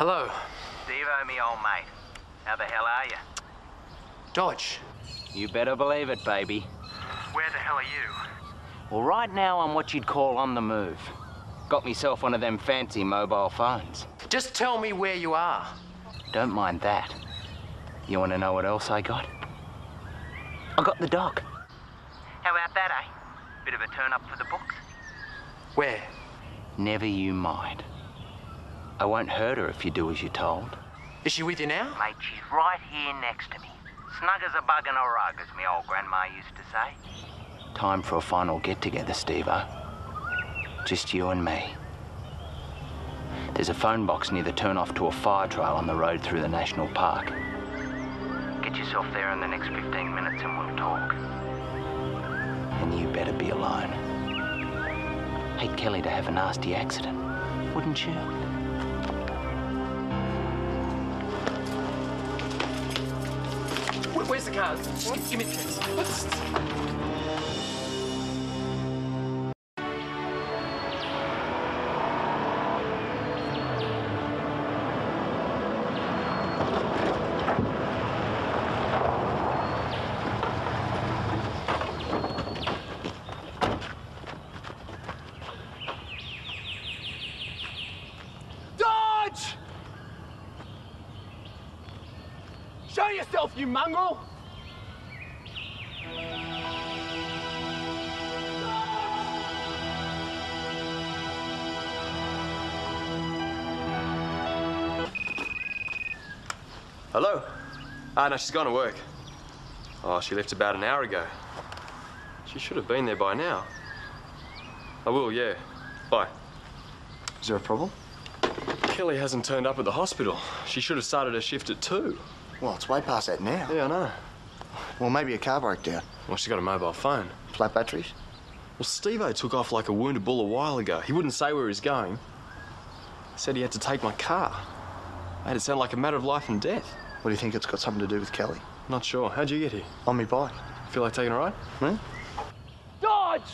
Hello. Steve-o, me old mate. How the hell are you? Dodge. You better believe it, baby. Where the hell are you? Well, right now I'm what you'd call on the move. Got myself one of them fancy mobile phones. Just tell me where you are. Don't mind that. You want to know what else I got? I got the doc. How about that, eh? Bit of a turn up for the books. Where? Never you mind. I won't hurt her if you do as you're told. Is she with you now? Mate, she's right here next to me. Snug as a bug in a rug, as me old grandma used to say. Time for a final get-together, Steve-o. Just you and me. There's a phone box near the turn-off to a fire trail on the road through the national park. Get yourself there in the next 15 minutes and we'll talk. And you better be alone. Hate Kelly to have a nasty accident, wouldn't you? Where's the cars? Give me the keys. Show yourself, you mongrel! Hello? No, she's gone to work. Oh, she left about an hour ago. She should have been there by now. I will, yeah. Bye. Is there a problem? Kelly hasn't turned up at the hospital. She should have started her shift at 2. Well, it's way past that now. Yeah, I know. Well, maybe a car broke down. Well, she's got a mobile phone. Flat batteries? Well, Steve-o took off like a wounded bull a while ago. He wouldn't say where he was going. He said he had to take my car. Made it sound like a matter of life and death. What, do you think it's got something to do with Kelly? Not sure. How'd you get here? On me bike. Feel like taking a ride? Hmm? Dodge!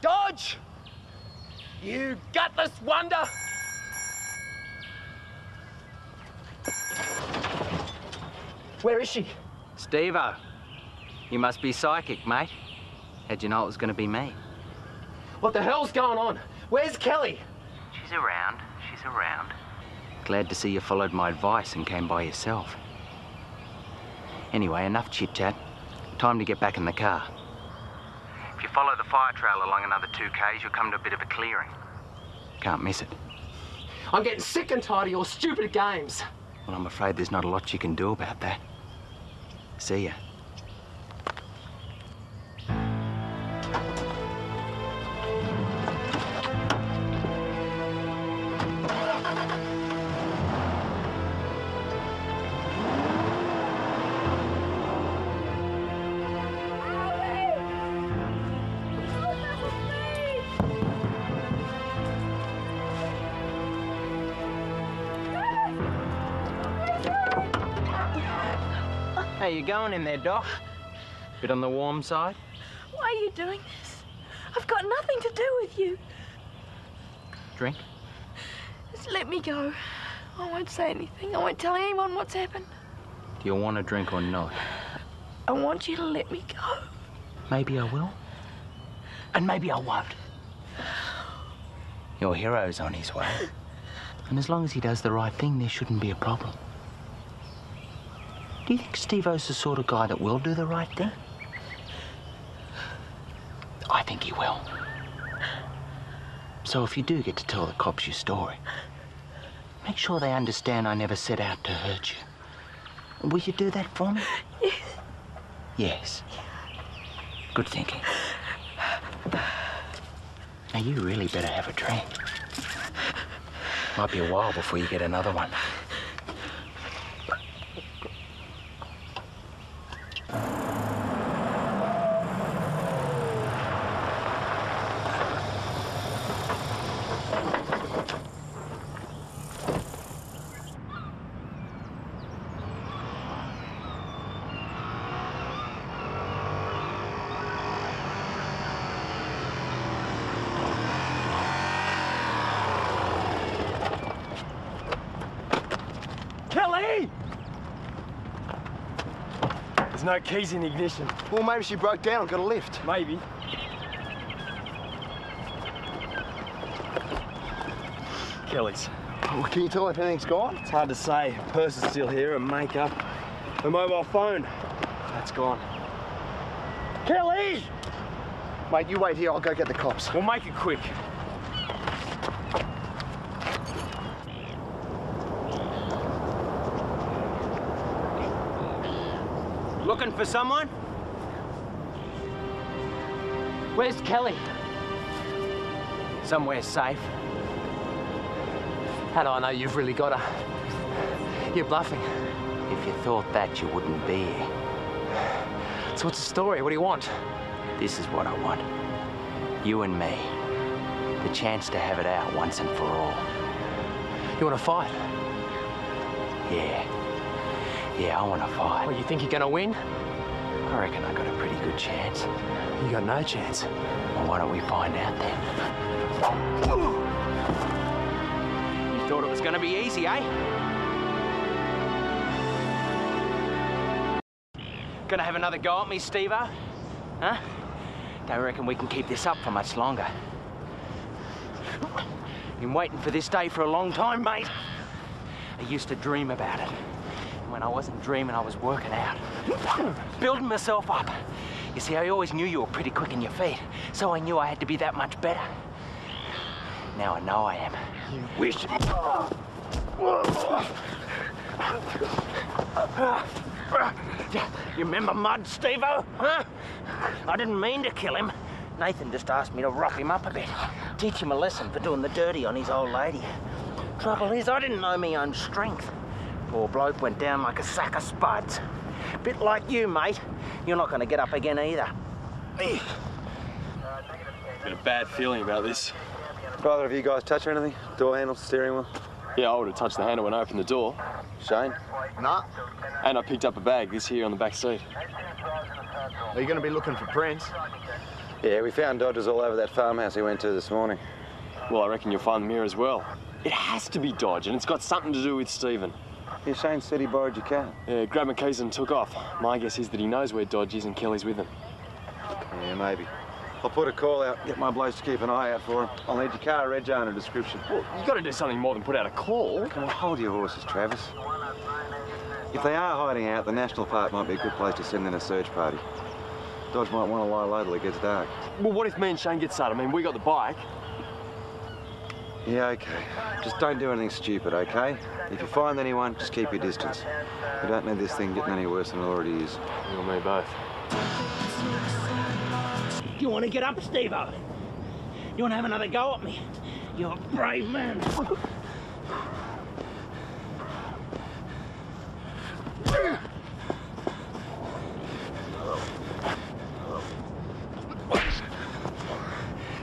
Dodge! You gutless wonder! Where is she? Steve-o, you must be psychic, mate. How'd you know it was going to be me? What the hell's going on? Where's Kelly? She's around. She's around. Glad to see you followed my advice and came by yourself. Anyway, enough chit-chat. Time to get back in the car. If you follow the fire trail along another 2 k's, you'll come to a bit of a clearing. Can't miss it. I'm getting sick and tired of your stupid games. Well, I'm afraid there's not a lot you can do about that. See ya. How you going in there, Doc? Bit on the warm side? Why are you doing this? I've got nothing to do with you. Drink? Just let me go. I won't say anything. I won't tell anyone what's happened. Do you want a drink or not? I want you to let me go. Maybe I will. And maybe I won't. Your hero's on his way. And as long as he does the right thing, there shouldn't be a problem. Do you think Steve-o's the sort of guy that will do the right thing? I think he will. So if you do get to tell the cops your story, make sure they understand I never set out to hurt you. Will you do that for me? Yes. Yes. Good thinking. Now, you really better have a drink. Might be a while before you get another one. There's no keys in the ignition. Well, maybe she broke down and got a lift. Maybe. Kelly's. Well, can you tell if anything's gone? It's hard to say. Her purse is still here, her makeup, her mobile phone. That's gone. Kelly! Mate, you wait here. I'll go get the cops. We'll make it quick. Looking for someone? Where's Kelly? Somewhere safe. How do I know you've really got her? You're bluffing. If you thought that, you wouldn't be here. So what's the story? What do you want? This is what I want. You and me. The chance to have it out once and for all. You want to fight? Yeah. Yeah, I want to fight. Well, you think you're going to win? I reckon I got a pretty good chance. You got no chance. Well, why don't we find out then? You thought it was going to be easy, eh? Going to have another go at me, Steve-o? Huh? Don't reckon we can keep this up for much longer. Been waiting for this day for a long time, mate. I used to dream about it. When I wasn't dreaming, I was working out. Building myself up. You see, I always knew you were pretty quick in your feet, so I knew I had to be that much better. Now I know I am. You wish. You remember Mud, Steve-o? Huh? I didn't mean to kill him. Nathan just asked me to rough him up a bit. Teach him a lesson for doing the dirty on his old lady. Trouble is, I didn't know my own strength. Poor bloke went down like a sack of spuds. Bit like you, mate. You're not going to get up again either. Got a bad feeling about this. Either of you guys touch anything? Door handle, steering wheel? Yeah, I would have touched the handle when I opened the door. Shane? Nah. And I picked up a bag, this here on the back seat. Are you going to be looking for prints? Yeah, we found Dodges all over that farmhouse he went to this morning. Well, I reckon you'll find them here as well. It has to be Dodge, and it's got something to do with Steven. Yeah, Shane said he borrowed your car. Yeah, grabbed McKeeson and took off. My guess is that he knows where Dodge is and Kelly's with him. Yeah, maybe. I'll put a call out, get my blokes to keep an eye out for him. I'll need your car, rego, and a description. Well, you've got to do something more than put out a call. Come on, hold your horses, Travis. If they are hiding out, the National Park might be a good place to send in a search party. Dodge might want to lie low till it gets dark. Well, what if me and Shane get started? I mean, we got the bike. Yeah, okay. Just don't do anything stupid, okay? If you find anyone, just keep your distance. We don't need this thing getting any worse than it already is. You and me both. You want to get up, Steve-o? You want to have another go at me? You're a brave man.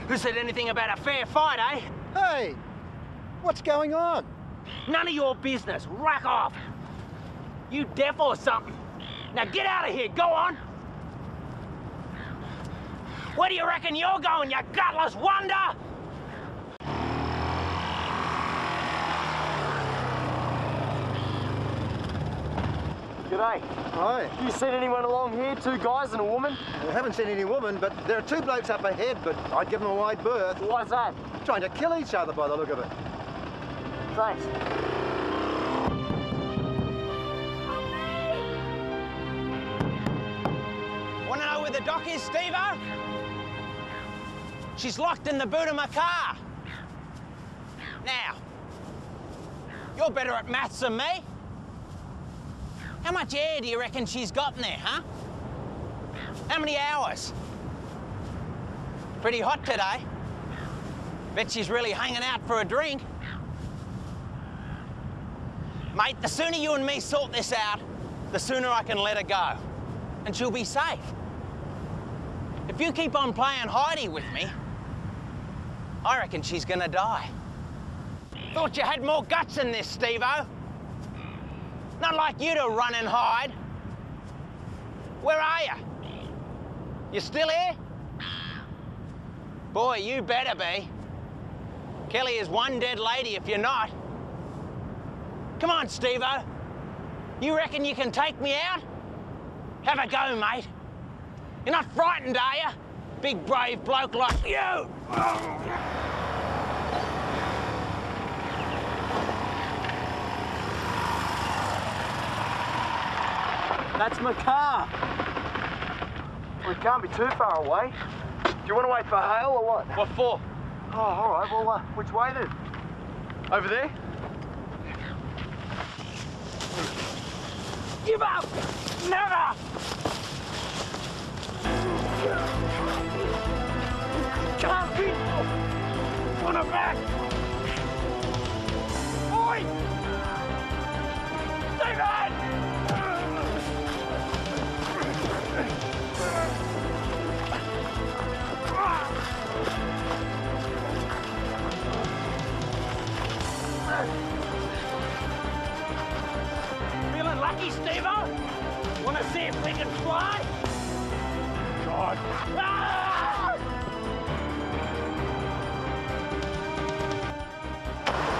Who said anything about a fair fight, eh? Hey, what's going on? None of your business. Rack off. You deaf or something? Now get out of here. Go on. Where do you reckon you're going, you gutless wonder? G'day. Hi. Have you seen anyone along here? Two guys and a woman? Well, I haven't seen any woman, but there are two blokes up ahead, but I'd give them a wide berth. Why's that? Trying to kill each other by the look of it. Thanks. Want to know where the dock is, Steve-o? She's locked in the boot of my car. Now, you're better at maths than me. How much air do you reckon she's got in there, huh? How many hours? Pretty hot today. Bet she's really hanging out for a drink. Mate, the sooner you and me sort this out, the sooner I can let her go. And she'll be safe. If you keep on playing hidey with me, I reckon she's gonna die. Thought you had more guts in this, Steve-o. Not like you to run and hide. Where are you? You still here? Boy, you better be. Kelly is one dead lady if you're not. Come on, Steve-o. You reckon you can take me out? Have a go, mate. You're not frightened, are you? Big, brave bloke like you. Oh. That's my car. We can't be too far away. Do you want to wait for hail or what? What for? Oh, all right. Well, which way then? Over there? Give up! Never! Can't be! On her back! Oi! Steven! Feeling lucky, Steve-o? Want to see if we can fly? God. Ah!